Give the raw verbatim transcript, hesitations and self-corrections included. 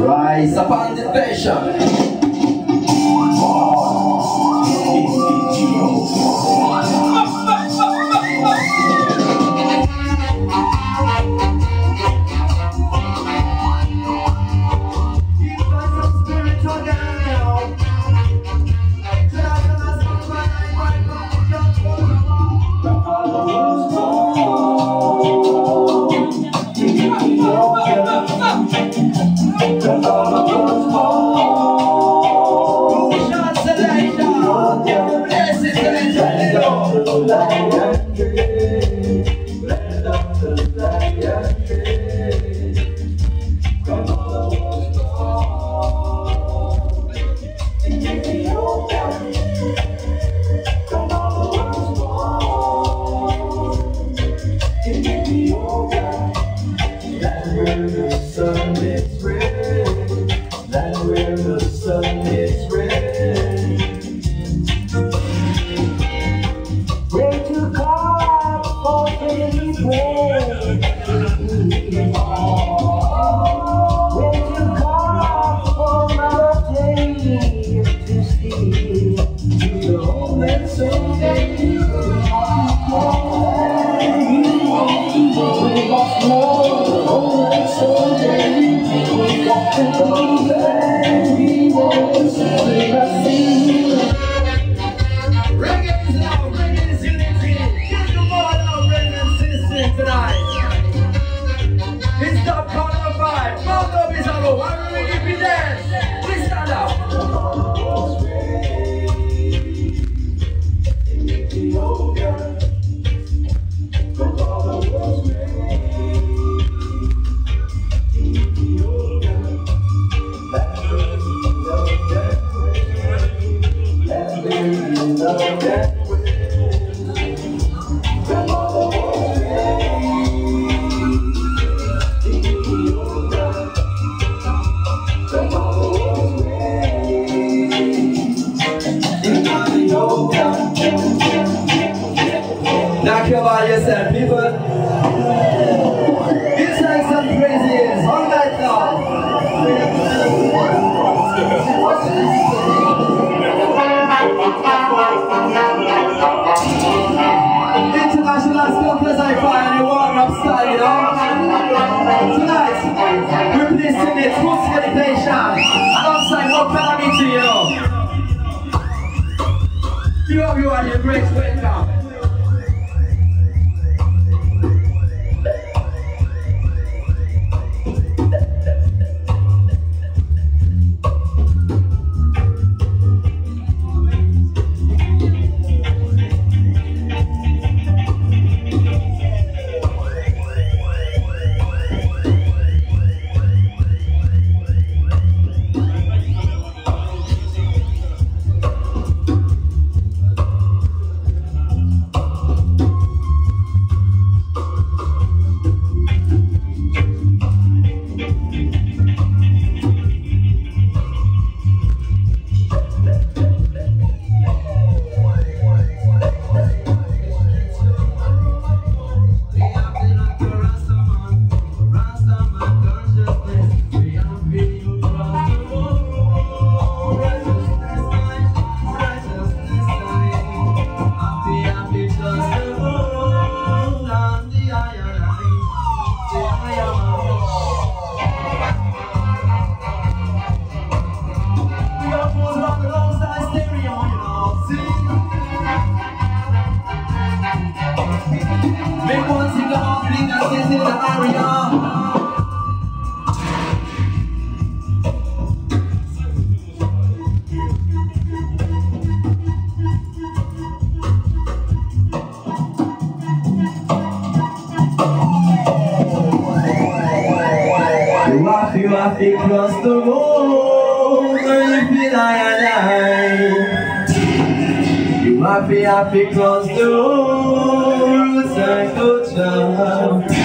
Rise upon the station. Across the road, you feel alive. You might be happy across the road, I go down.